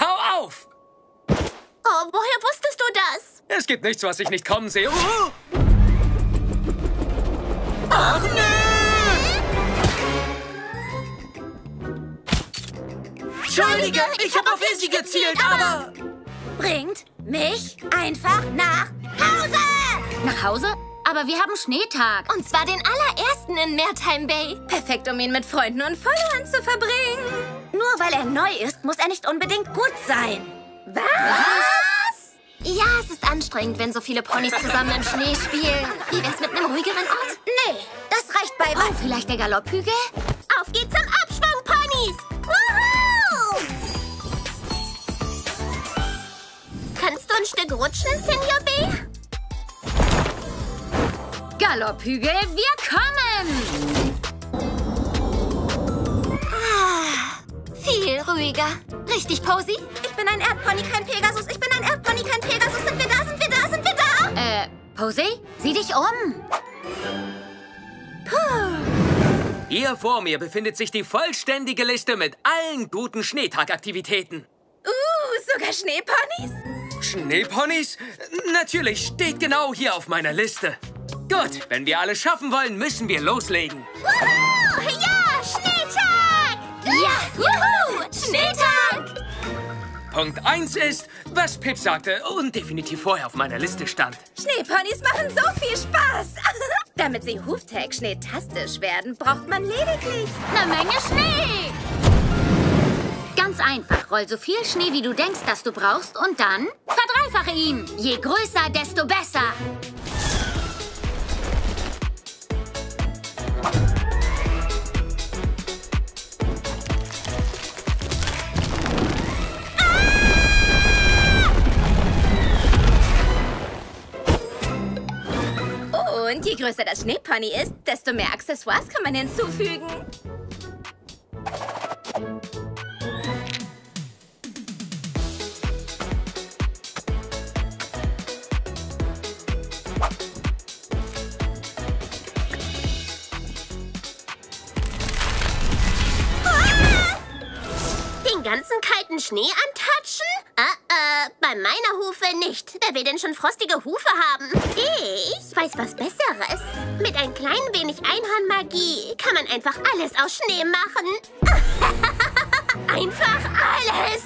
hau auf! Oh, woher wusstest du das? Es gibt nichts, was ich nicht kommen sehe. Ach, nee! Entschuldige, ich habe auf Izzy gezielt, aber... Bringt mich einfach nach Hause! Nach Hause? Aber wir haben Schneetag. Und zwar den allerersten in Maretime Bay. Perfekt, um ihn mit Freunden und Followern zu verbringen. Nur weil er neu ist, muss er nicht unbedingt gut sein. Was? Ja, es ist anstrengend, wenn so viele Ponys zusammen im Schnee spielen. Wie wär's mit einem ruhigeren Ort? Nee, das reicht bei... Oh, vielleicht der Galopphügel? Auf geht's zum Abschwung, Ponys! Woohoo! Kannst du ein Stück rutschen, Senior B? Galopphügel, wir kommen! Ah, viel ruhiger. Richtig, Posy? Ich bin ein Erdpony, kein Pegasus. Ich bin ein Erdpony, kein Pegasus. Sind wir da? Sind wir da? Sind wir da? Posy? Sieh dich um. Puh. Hier vor mir befindet sich die vollständige Liste mit allen guten Schneetagaktivitäten. Sogar Schneeponys? Schneeponys? Natürlich, steht genau hier auf meiner Liste. Gut, wenn wir alles schaffen wollen, müssen wir loslegen. Wuhu! Ja, Schneetag! Ja, wuhu! Schneetag! Punkt 1 ist, was Pipp sagte und definitiv vorher auf meiner Liste stand. Schneeponys machen so viel Spaß! Damit sie Hooftag-schneetastisch werden, braucht man lediglich eine Menge Schnee! Ganz einfach, roll so viel Schnee, wie du denkst, dass du brauchst und dann verdreifache ihn. Je größer, desto besser. Und je größer das Schneepony ist, desto mehr Accessoires kann man hinzufügen. Ah! Den ganzen kalten Schnee antatschen? Bei meiner Hufe nicht. Wer will denn schon frostige Hufe haben? Ich weiß was Besseres. Mit ein klein wenig Einhornmagie kann man einfach alles aus Schnee machen. Einfach alles.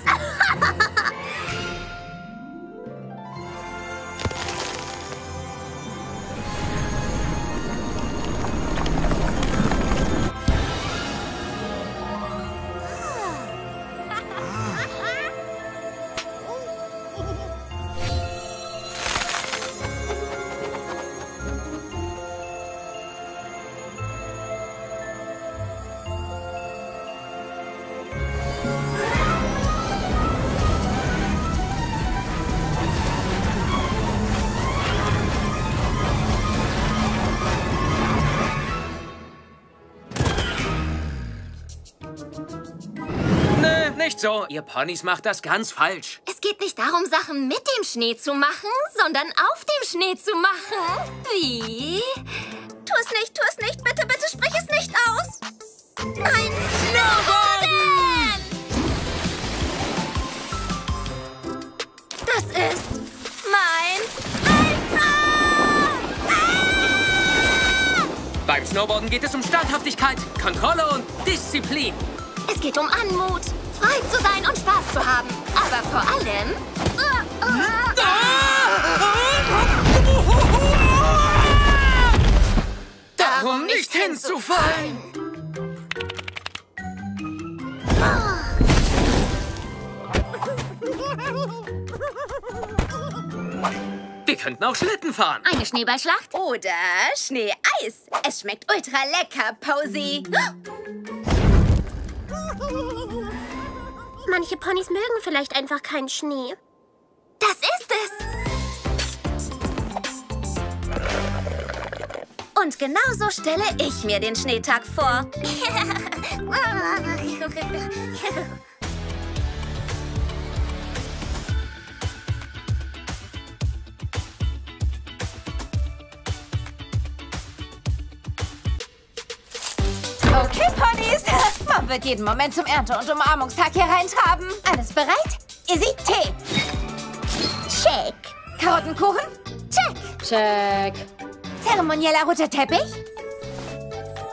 So, ihr Ponys macht das ganz falsch. Es geht nicht darum, Sachen mit dem Schnee zu machen, sondern auf dem Schnee zu machen. Wie? Tu es nicht, bitte, bitte sprich es nicht aus. Nein. Snowboarden! Das ist mein Albtraum! Ah! Beim Snowboarden geht es um Standhaftigkeit, Kontrolle und Disziplin. Es geht um Anmut. Frei zu sein und Spaß zu haben. Aber vor allem... Darum nicht hinzufallen. Wir könnten auch Schlitten fahren. Eine Schneeballschlacht. Oder Schneeeis. Es schmeckt ultra lecker, Posy. Manche Ponys mögen vielleicht einfach keinen Schnee. Das ist es! Und genauso stelle ich mir den Schneetag vor. Okay, Ponys, Mom wird jeden Moment zum Ernte- und Umarmungstag hier reintraben. Alles bereit? Izzy, Tee. Check. Karottenkuchen? Check. Check. Zeremonieller roter Teppich?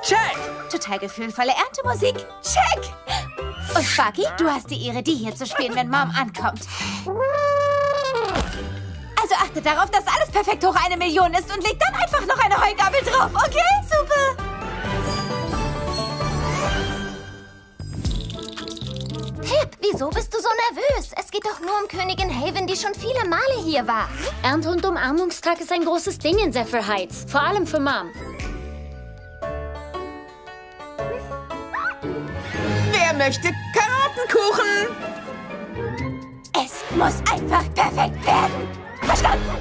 Check. Total gefühlvolle Erntemusik? Check. Und Sparky, du hast die Ehre, die hier zu spielen, wenn Mom ankommt. Also achte darauf, dass alles perfekt hoch 1 Million ist und leg dann einfach noch eine Heugabel drauf, okay? Super. Pipp, wieso bist du so nervös? Es geht doch nur um Königin Haven, die schon viele Male hier war. Ernte- und Umarmungstag ist ein großes Ding in Zephyr Heights. Vor allem für Mom. Wer möchte Karottenkuchen? Es muss einfach perfekt werden. Verstanden?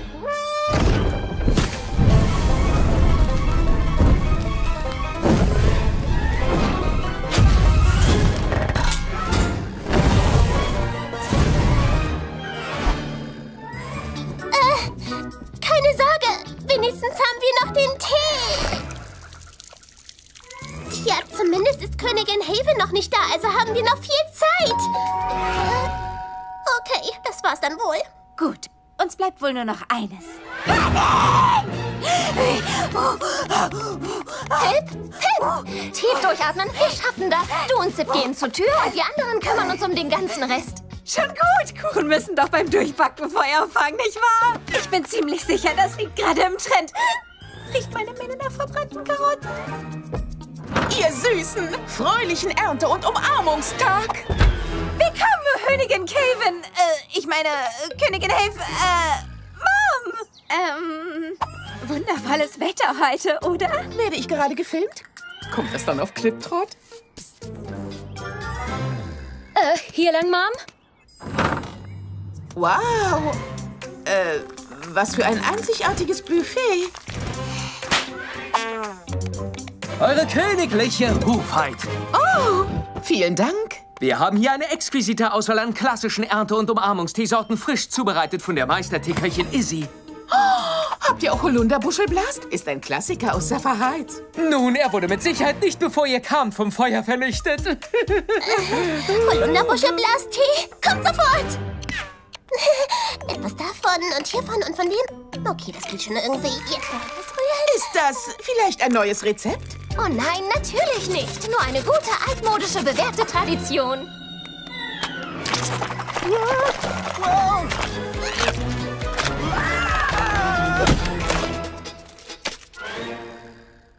Wenigstens haben wir noch den Tee. Ja, zumindest ist Königin Haven noch nicht da, also haben wir noch viel Zeit. Okay, das war's dann wohl. Gut, uns bleibt wohl nur noch eines. Pipp, Pipp! Tief durchatmen, wir schaffen das. Du und Zipp gehen zur Tür und wir anderen kümmern uns um den ganzen Rest. Schon gut. Kuchen müssen doch beim Durchbacken Feuer fangen, nicht wahr? Ich bin ziemlich sicher, das liegt gerade im Trend. Riecht meine Mähne nach verbrannten Karotten? Ihr Süßen, fröhlichen Ernte- und Umarmungstag. Willkommen, Königin Haven. Ich meine, Königin Haven, Mom. Wundervolles Wetter heute, oder? Werde ich gerade gefilmt? Kommt das dann auf Clip-Trot? Hier lang, Mom? Wow! Was für ein einzigartiges Buffet! Eure königliche Rufheit! Oh, vielen Dank! Wir haben hier eine exquisite Auswahl an klassischen Ernte- und Umarmungsteesorten, frisch zubereitet von der Meisterteeköchin Izzy. Oh, habt ihr auch Holunderbuschelblast? Ist ein Klassiker aus Safarheit. Nun, er wurde mit Sicherheit nicht, bevor ihr kamt, vom Feuer vernichtet. Holunderbuschelblast-Tee, kommt sofort! Etwas davon und hiervon und von dem. Okay, das geht schon irgendwie. Jetzt noch etwas rühren. Ist das vielleicht ein neues Rezept? Oh nein, natürlich nicht. Nur eine gute, altmodische, bewährte Tradition.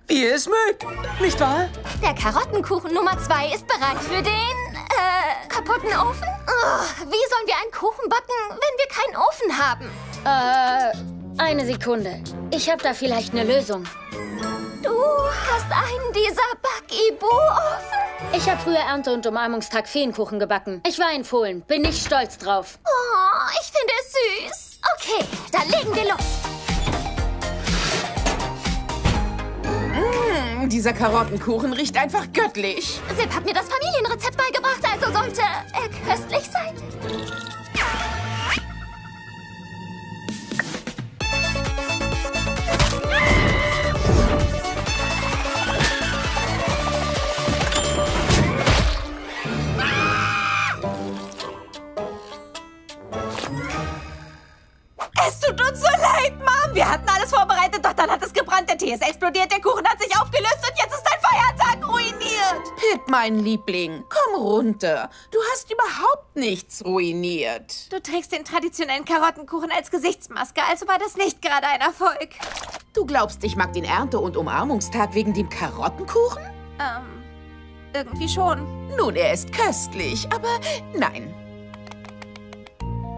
Wie ihr es mögt, nicht wahr? Der Karottenkuchen Nummer 2 ist bereit für den... kaputten Ofen? Oh, wie sollen wir einen Kuchen backen, wenn wir keinen Ofen haben? Eine Sekunde. Ich habe da vielleicht eine Lösung. Du hast einen dieser Back-Ibo-Ofen? Ich habe früher Ernte- und Umarmungstag Feenkuchen gebacken. Ich war in Fohlen, bin ich stolz drauf. Oh, ich finde es süß. Okay, dann legen wir los. Dieser Karottenkuchen riecht einfach göttlich. Zipp hat mir das Familienrezept beigebracht, also sollte er köstlich sein. Es tut uns so leid, Mom. Wir hatten alles vorbereitet, doch dann hat es gebrannt. Der Tee ist explodiert, der Kuchen hat sich aufgelöst und jetzt ist dein Feiertag ruiniert. Pipp, mein Liebling, komm runter. Du hast überhaupt nichts ruiniert. Du trägst den traditionellen Karottenkuchen als Gesichtsmaske, also war das nicht gerade ein Erfolg. Du glaubst, ich mag den Ernte- und Umarmungstag wegen dem Karottenkuchen? Irgendwie schon. Nun, er ist köstlich, aber nein.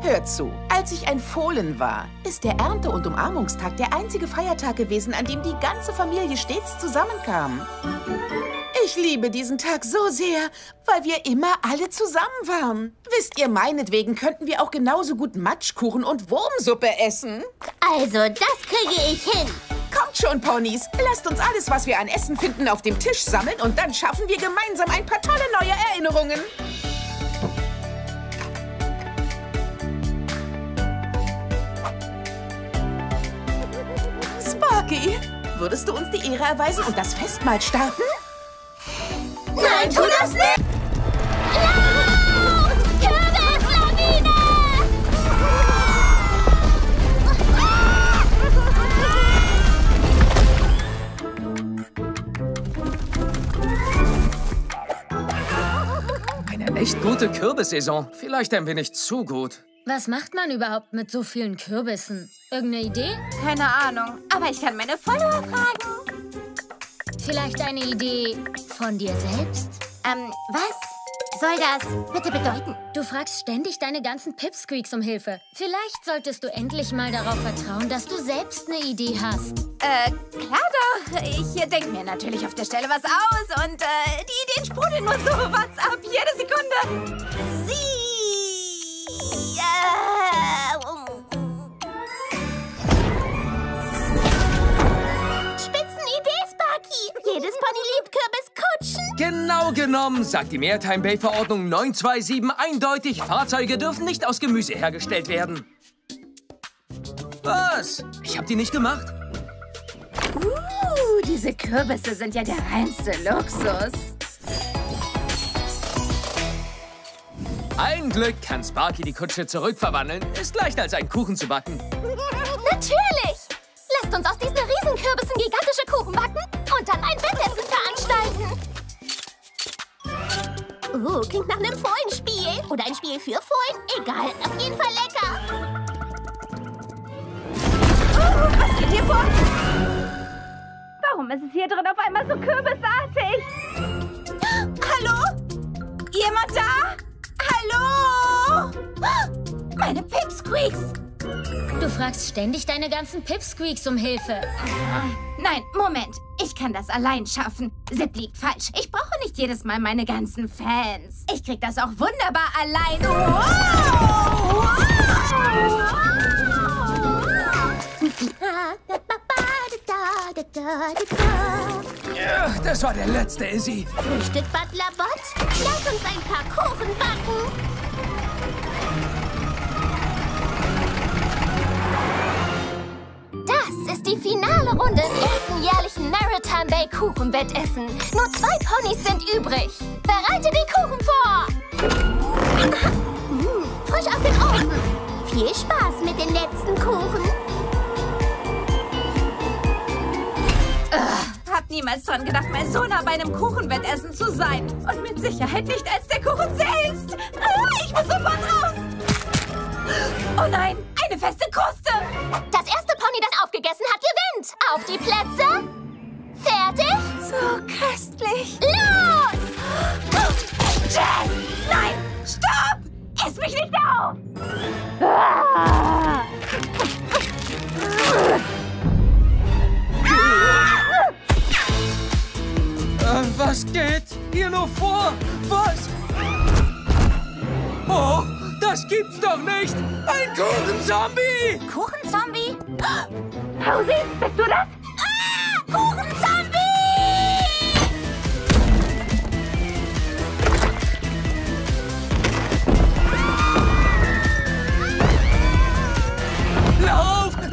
Hör zu, als ich ein Fohlen war, ist der Ernte- und Umarmungstag der einzige Feiertag gewesen, an dem die ganze Familie stets zusammenkam. Ich liebe diesen Tag so sehr, weil wir immer alle zusammen waren. Wisst ihr, meinetwegen könnten wir auch genauso gut Matschkuchen und Wurmsuppe essen. Also, das kriege ich hin. Kommt schon, Ponys. Lasst uns alles, was wir an Essen finden, auf dem Tisch sammeln und dann schaffen wir gemeinsam ein paar tolle neue Erinnerungen. Sparky, würdest du uns die Ehre erweisen und das Festmahl starten? Nein, tu das nicht! Laut! Kürbis-Lawine! gute Kürbissaison. Vielleicht ein wenig zu gut. Was macht man überhaupt mit so vielen Kürbissen? Irgendeine Idee? Keine Ahnung, aber ich kann meine Follower fragen. Vielleicht eine Idee von dir selbst? Was soll das bitte bedeuten? Du fragst ständig deine ganzen Pipsqueaks um Hilfe. Vielleicht solltest du endlich mal darauf vertrauen, dass du selbst eine Idee hast. Klar doch. Ich denke mir natürlich auf der Stelle was aus und die Ideen sprudeln nur so WhatsApp jede Sekunde. Jedes Pony liebt Kürbis-Kutschen. Genau genommen sagt die Maretime Bay Verordnung 927 eindeutig, Fahrzeuge dürfen nicht aus Gemüse hergestellt werden. Was? Ich hab die nicht gemacht. Diese Kürbisse sind ja der reinste Luxus. Ein Glück kann Sparky die Kutsche zurückverwandeln. Ist leichter als einen Kuchen zu backen. Natürlich! Lasst uns aus diesen Riesenkürbissen gigantische Kuchen backen und dann ein Wettessen veranstalten. Oh, klingt nach einem Fohlenspiel. Oder ein Spiel für Fohlen. Egal, auf jeden Fall lecker. Oh, was geht hier vor? Warum ist es hier drin auf einmal so kürbisartig? Hallo? Jemand da? Hallo? Meine Pipsqueaks! Du fragst ständig deine ganzen Pipsqueaks um Hilfe. Nein, Moment. Ich kann das allein schaffen. Zipp liegt falsch. Ich brauche nicht jedes Mal meine ganzen Fans. Ich krieg das auch wunderbar allein. Wow! Ja, das war der letzte, Izzy. Frühstück, Butler Bot. Lass uns ein paar Kuchen backen. Das ist die finale Runde im ersten jährlichen Maretime Bay Kuchenwettessen. Nur 2 Ponys sind übrig. Bereite die Kuchen vor! Frisch aus dem Ofen. Viel Spaß mit den letzten Kuchen. Hab niemals dran gedacht, mein Sohn bei einem Kuchenwettessen zu sein. Und mit Sicherheit nicht als der Kuchen selbst. Ich muss sofort raus! Oh nein, eine feste Kruste! Das erste Pony, das aufgegessen hat, gewinnt! Auf die Plätze! Fertig? So köstlich! Los! Jazz! Nein! Stopp! Ess mich nicht auf! Was geht hier nur vor? Was? Oh! Das gibt's doch nicht! Ein Kuchenzombie! Kuchenzombie? Pausi, bist du das? Ah! Kuchenzombie!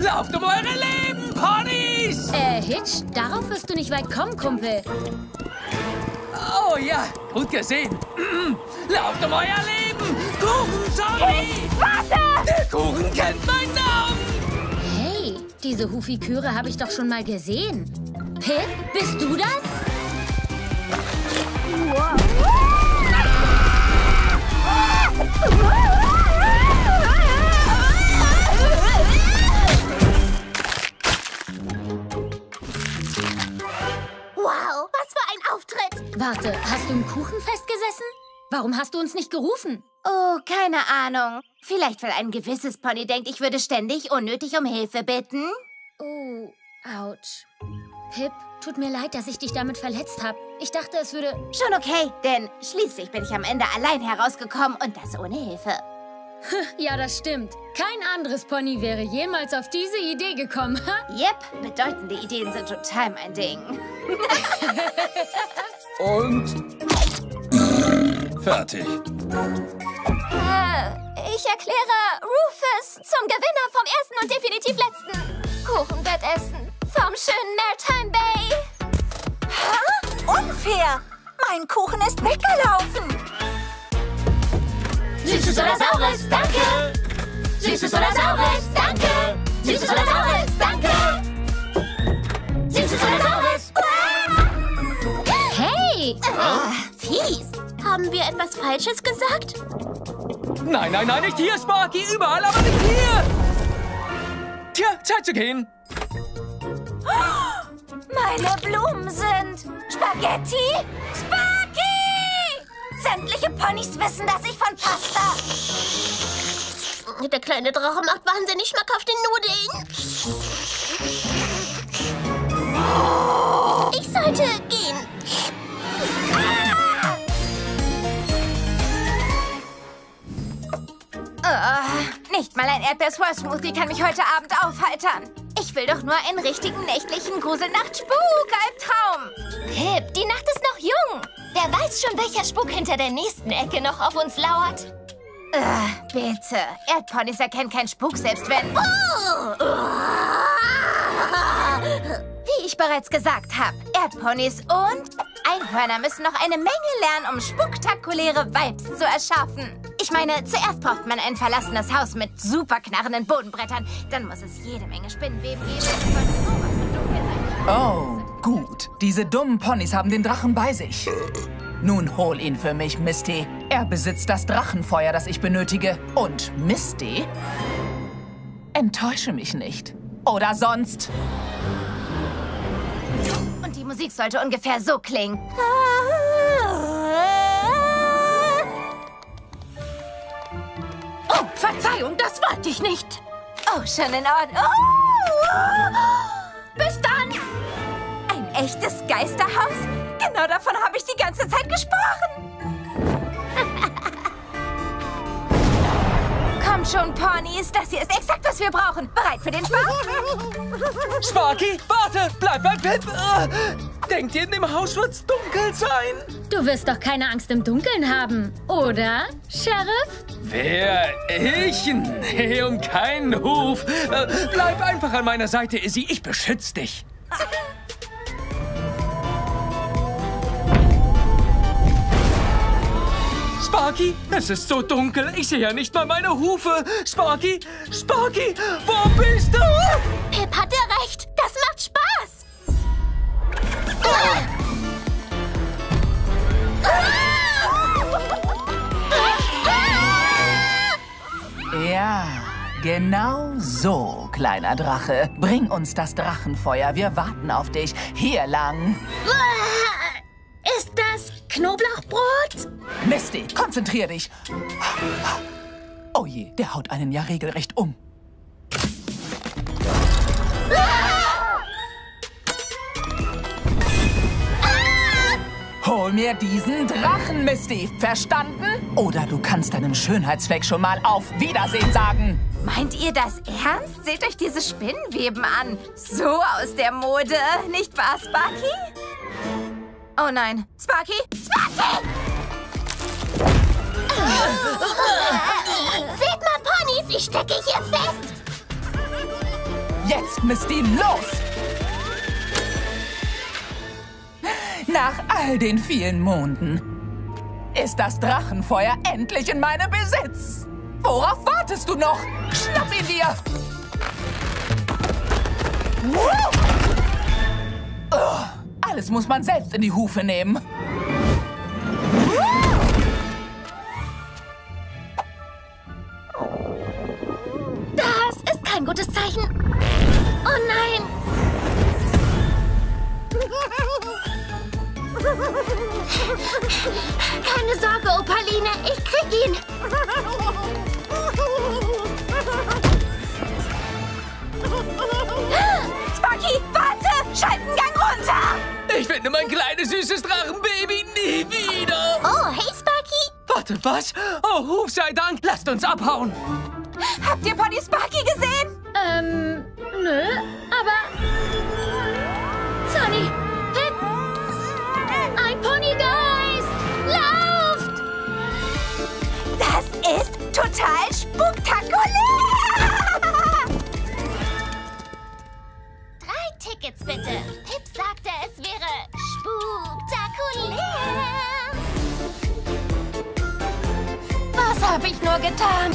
Lauft um eure Leben, Ponys! Hitch, darauf wirst du nicht weit kommen, Kumpel. Oh ja, gut gesehen. Lauft um euer Leben! Kuchen-Zombie! Warte! Der Kuchen kennt meinen Namen! Hey, diese Hufiküre habe ich doch schon mal gesehen. Pipp, bist du das? Wow, was für ein Auftritt! Warte, hast du im Kuchen festgesessen? Warum hast du uns nicht gerufen? Oh, keine Ahnung. Vielleicht, weil ein gewisses Pony denkt, ich würde ständig unnötig um Hilfe bitten. Oh, ouch. Pipp, tut mir leid, dass ich dich damit verletzt habe. Ich dachte, es würde... Schon okay, denn schließlich bin ich am Ende allein herausgekommen und das ohne Hilfe. Ja, das stimmt. Kein anderes Pony wäre jemals auf diese Idee gekommen. Yep, bedeutende Ideen sind total mein Ding. Und... Fertig. Ich erkläre Rufus zum Gewinner vom ersten und definitiv letzten Kuchenwettessen vom schönen Maretime Bay. Hä? Unfair! Mein Kuchen ist weggelaufen. Süßes oder Saures, danke! Süßes oder Saures, danke! Süßes oder Saures, danke! Süßes oder Saures! Hey! Fies! Haben wir etwas Falsches gesagt? Nein, nein, nein, nicht hier, Sparky! Überall, aber nicht hier! Tja, Zeit zu gehen! Oh, meine Blumen sind... Spaghetti? Sparky! Sämtliche Ponys wissen, dass ich von Pasta... Der kleine Drache macht wahnsinnig schmackhafte Nudeln. Ich sollte gehen. Oh, nicht mal ein Erdbeer-Swirl-Smoothie kann mich heute Abend aufheitern. Ich will doch nur einen richtigen nächtlichen Gruselnacht-Spuk-Albtraum. Pipp, die Nacht ist noch jung. Wer weiß schon, welcher Spuk hinter der nächsten Ecke noch auf uns lauert? Bitte. Erdponys erkennen keinen Spuk, selbst wenn... Wie ich bereits gesagt habe, Erdponys und Einhörner müssen noch eine Menge lernen, um spektakuläre Vibes zu erschaffen. Ich meine, zuerst braucht man ein verlassenes Haus mit super knarrenden Bodenbrettern. Dann muss es jede Menge Spinnenweben geben. Oh, gut. Diese dummen Ponys haben den Drachen bei sich. Nun hol ihn für mich, Misty. Er besitzt das Drachenfeuer, das ich benötige. Und Misty? Enttäusche mich nicht. Oder sonst... Und die Musik sollte ungefähr so klingen. Oh, Verzeihung, das wollte ich nicht. Oh, schon in Ordnung. Oh. Bis dann. Ein echtes Geisterhaus? Genau davon habe ich die ganze Zeit gesprochen. Komm schon, Ponys. Das hier ist exakt, was wir brauchen. Bereit für den Spaß? Sparky, warte! Bleib bei Pipp! Denkt ihr, in dem Haus wird's dunkel sein? Du wirst doch keine Angst im Dunkeln haben, oder, Sheriff? Wer? Ich? Nee, um keinen Ruf. Bleib einfach an meiner Seite, Izzy. Ich beschütze dich. Sparky, es ist so dunkel, ich sehe ja nicht mal meine Hufe. Sparky, Sparky, wo bist du? Pipp hatte recht, das macht Spaß. Ja, genau so, kleiner Drache. Bring uns das Drachenfeuer, wir warten auf dich. Hier lang. Ist das Knoblauchbrot? Misty, konzentrier dich. Oh je, der haut einen ja regelrecht um. Hol mir diesen Drachen, Misty. Verstanden? Oder du kannst deinem Schönheitsfleck schon mal auf Wiedersehen sagen. Meint ihr das ernst? Seht euch diese Spinnenweben an. So aus der Mode. Nicht wahr, Sparky? Oh nein. Sparky? Sparky! Seht mal, Ponys, ich stecke hier fest. Jetzt, Misty, los! Nach all den vielen Monden ist das Drachenfeuer endlich in meinem Besitz. Worauf wartest du noch? Schnapp ihn dir! Alles muss man selbst in die Hufe nehmen. Das ist kein gutes Zeichen. Oh nein! Keine Sorge, Opaline, ich krieg ihn. Sparky, warte! Schaltengang runter! Ich finde mein kleines, süßes Drachenbaby nie wieder. Oh, hey, Sparky. Warte, was? Oh, Huf sei Dank. Lasst uns abhauen. Habt ihr Pony Sparky gesehen? Nö, aber... Sunny, Pipp! Ein Ponygeist! Lauft! Das ist total spektakulär! 3 Tickets, bitte. Pipp sagte, es wäre spektakulär. Was habe ich nur getan?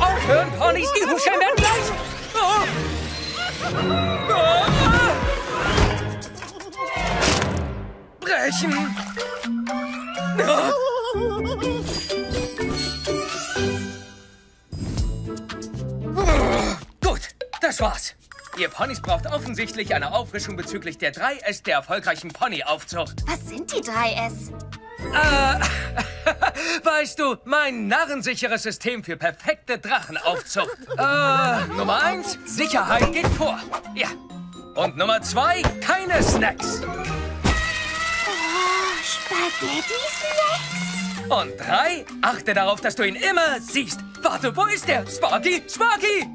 Aufhören, Ponys, die huschen dann gleich! Oh. Ah. Pärchen. Gut, das war's. Ihr Ponys braucht offensichtlich eine Auffrischung bezüglich der 3S der erfolgreichen Pony-Aufzucht. Was sind die 3S? Weißt du, mein narrensicheres System für perfekte Drachenaufzucht. Nummer 1, Sicherheit geht vor. Ja. Und Nummer 2, keine Snacks. Oh, Spaghetti-Snacks. Und 3, achte darauf, dass du ihn immer siehst. Warte, wo ist der? Sparky, Sparky!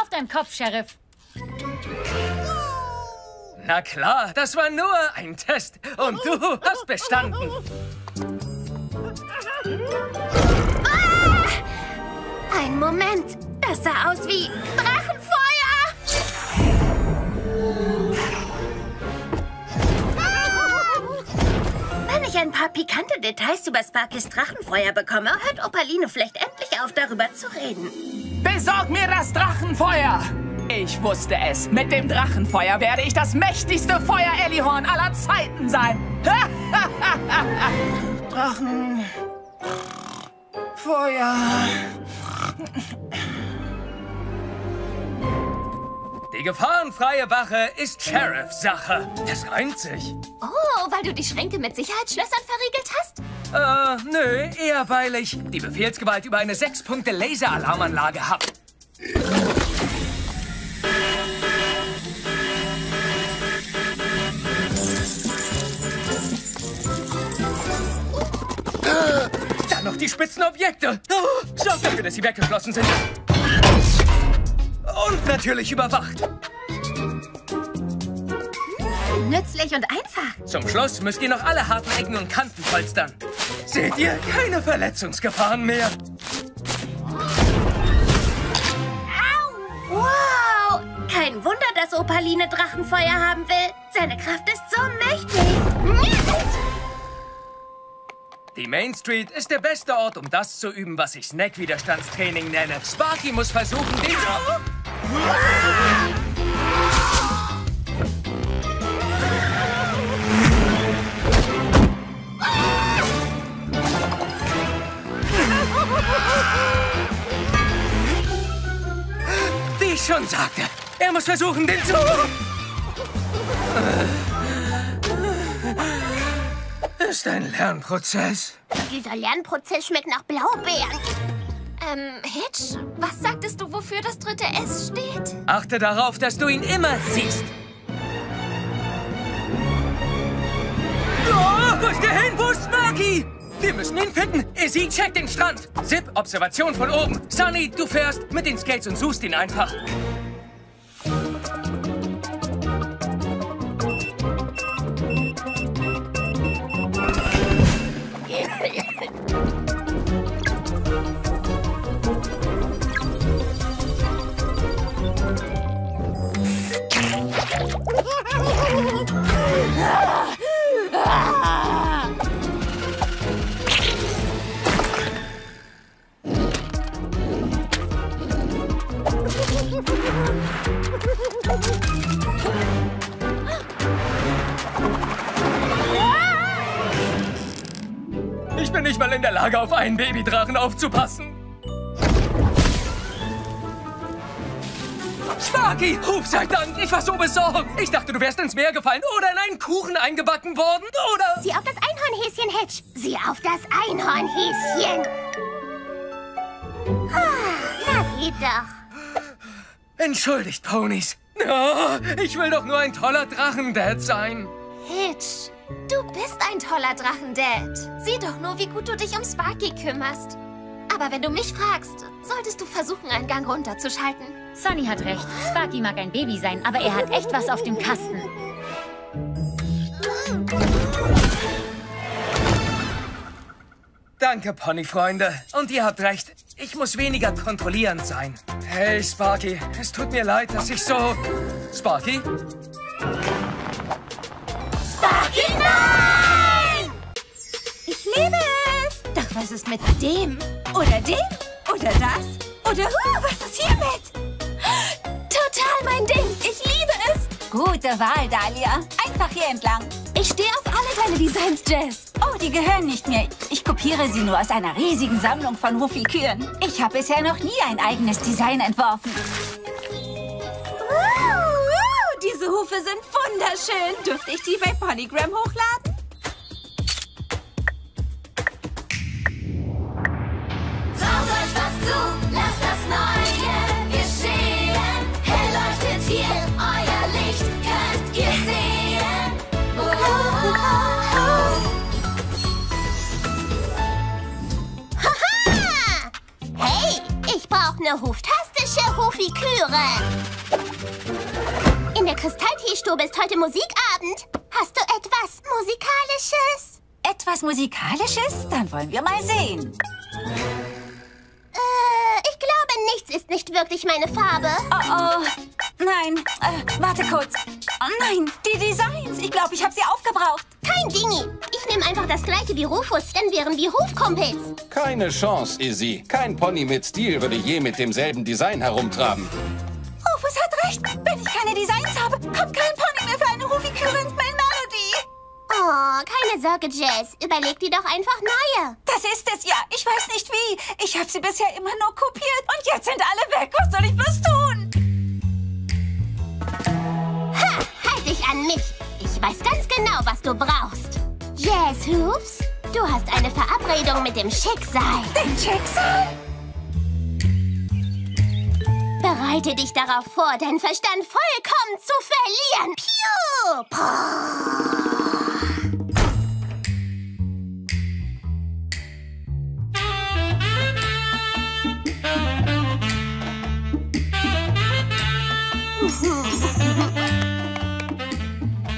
Auf deinem Kopf, Sheriff. Na klar, das war nur ein Test. Und du hast bestanden. Ah! Ein Moment. Das sah aus wie Drachenfeuer. Ah! Wenn ich ein paar pikante Details über Sparkys Drachenfeuer bekomme, hört Opaline vielleicht endlich auf, darüber zu reden. Besorg mir das Drachenfeuer! Ich wusste es. Mit dem Drachenfeuer werde ich das mächtigste Feuer Ellihorn aller Zeiten sein. Drachenfeuer. Die gefahrenfreie Wache ist Sheriff-Sache. Das reimt sich. Oh, weil du die Schränke mit Sicherheitsschlössern verriegelt hast? Nö, eher weil ich die Befehlsgewalt über eine 6-Punkte-Laser-Alarmanlage habe. Dann noch die spitzen Objekte. Oh, sorgt dafür, dass sie weggeschlossen sind. Und natürlich überwacht. Nützlich und einfach. Zum Schluss müsst ihr noch alle harten Ecken und Kanten polstern. Seht ihr? Keine Verletzungsgefahren mehr. Au. Wow! Kein Wunder, dass Opaline Drachenfeuer haben will. Seine Kraft ist so mächtig. Die Main Street ist der beste Ort, um das zu üben, was ich Snack-Widerstandstraining nenne. Sparky muss versuchen, den... Wie ich schon sagte, er muss versuchen, den zu... Ist ein Lernprozess. Dieser Lernprozess schmeckt nach Blaubeeren. Hitch, was sagtest du, wofür das 3. S steht? Achte darauf, dass du ihn immer siehst. Oh, wo ist der hin? Wo ist Sparky? Wir müssen ihn finden. Izzy, check den Strand. Zipp, Observation von oben. Sunny, du fährst mit den Skates und suchst ihn einfach. Ich bin nicht mal in der Lage, auf einen Babydrachen aufzupassen. Sparky, ruf sei Dank, ich war so besorgt. Ich dachte, du wärst ins Meer gefallen oder in einen Kuchen eingebacken worden, oder? Sieh auf das Einhornhäschen, Hitch. Sieh auf das Einhornhäschen. Ah, na geht doch. Entschuldigt, Ponys. Oh, ich will doch nur ein toller Drachendad sein. Hitch, du bist ein toller Drachendad. Sieh doch nur, wie gut du dich um Sparky kümmerst. Aber wenn du mich fragst, solltest du versuchen, einen Gang runterzuschalten. Sunny hat recht. Sparky mag ein Baby sein, aber er hat echt was auf dem Kasten. Danke, Ponyfreunde. Und ihr habt recht. Ich muss weniger kontrollierend sein. Hey, Sparky. Es tut mir leid, dass ich so... Sparky? Sparky, nein! Ich liebe es! Doch was ist mit dem? Oder dem? Oder das? Oder, was ist hiermit? Total mein Ding. Ich liebe es. Gute Wahl, Dahlia. Einfach hier entlang. Ich stehe auf alle Meine Designs, Jazz. Oh, die gehören nicht mir. Ich kopiere sie nur aus einer riesigen Sammlung von Wuffi-Küren. Ich habe bisher noch nie ein eigenes Design entworfen. Diese Hufe sind wunderschön. Dürfte ich die bei Ponygram hochladen? Traut euch was zu, lasst das Neue geschehen. Hell leuchtet hier euer Licht, könnt ihr sehen. Oh, oh, oh, oh. Haha! Hey, ich brauche eine huftastische Hufi-Küre. In der Kristallteestube ist heute Musikabend. Hast du etwas Musikalisches? Etwas Musikalisches? Dann wollen wir mal sehen. Ich glaube, nichts ist nicht wirklich meine Farbe. Oh, oh. Nein. Warte kurz. Oh nein, die Designs. Ich glaube, ich habe sie aufgebraucht. Kein Dingi. Ich nehme einfach das gleiche wie Rufus, denn wären wir Hufkumpels. Keine Chance, Izzy. Kein Pony mit Stil würde je mit demselben Design herumtraben. Rufus hat recht. Wenn ich keine Designs habe, kommt kein Pony mehr für eine Hufi-Küre ins Main Melody. Oh, keine Sorge, Jazz. Überleg dir doch einfach neue. Das ist es, ja. Ich weiß nicht wie. Ich habe sie bisher immer nur kopiert. Und jetzt sind alle weg. Was soll ich bloß tun? Ha, halt dich an mich. Ich weiß ganz genau, was du brauchst. Jazzhoofs, du hast eine Verabredung mit dem Schicksal. Dem Schicksal? Bereite dich darauf vor, deinen Verstand vollkommen zu verlieren. Piu!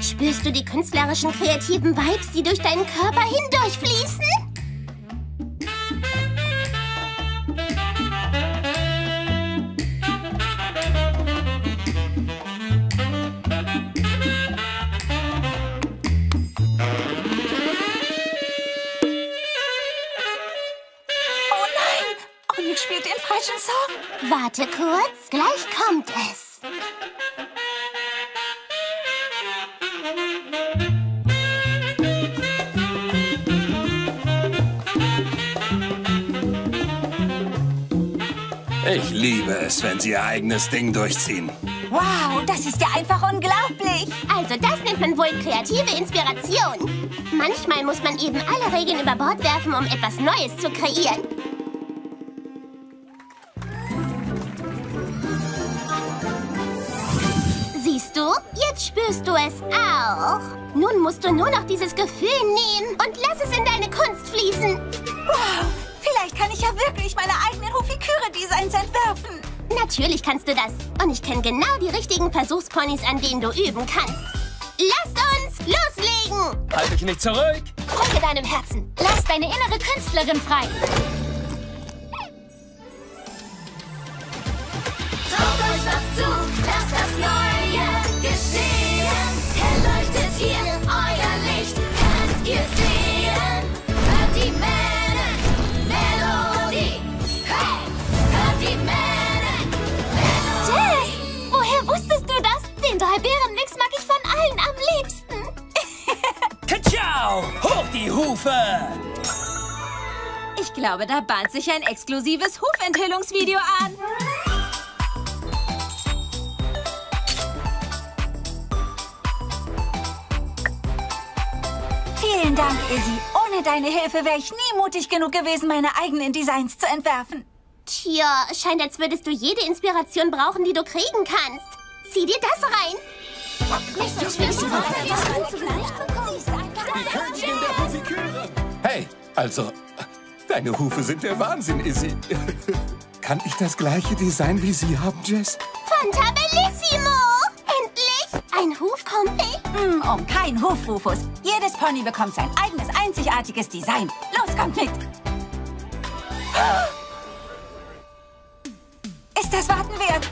Spürst du die künstlerischen, kreativen Vibes, die durch deinen Körper hindurchfließen? Song. Warte kurz, gleich kommt es. Ich liebe es, wenn sie ihr eigenes Ding durchziehen. Wow, das ist ja einfach unglaublich. Also das nennt man wohl kreative Inspiration. Manchmal muss man eben alle Regeln über Bord werfen, um etwas Neues zu kreieren. Jetzt spürst du es auch. Nun musst du nur noch dieses Gefühl nehmen und lass es in deine Kunst fließen. Wow, vielleicht kann ich ja wirklich meine eigenen Hufi-Küre-Designs entwerfen. Natürlich kannst du das. Und ich kenne genau die richtigen Versuchsponys, an denen du üben kannst. Lasst uns loslegen! Halt dich nicht zurück! Folge deinem Herzen. Lass deine innere Künstlerin frei. Traut euch was zu, lasst das Neue geschehen. Hell leuchtet hier euer Licht, könnt ihr sehen. Hört die Melodie, hey! Hört die Melodie. Jess, woher wusstest du das? Den Drei-Bären-Mix mag ich von allen am liebsten. Katschau, hoch die Hufe! Ich glaube, da bahnt sich ein exklusives Hufenthüllungsvideo an. Vielen Dank, Izzy. Ohne deine Hilfe wäre ich nie mutig genug gewesen, meine eigenen Designs zu entwerfen. Tja, scheint, als würdest du jede Inspiration brauchen, die du kriegen kannst. Zieh dir das rein. Hey, also, deine Hufe sind der Wahnsinn, Izzy. Kann ich das gleiche Design wie sie haben, Jess? Fantabellissimo! Ein Hufkumpel? Um kein Huf, Rufus. Jedes Pony bekommt sein eigenes, einzigartiges Design. Los, kommt mit! Ist das Warten wert?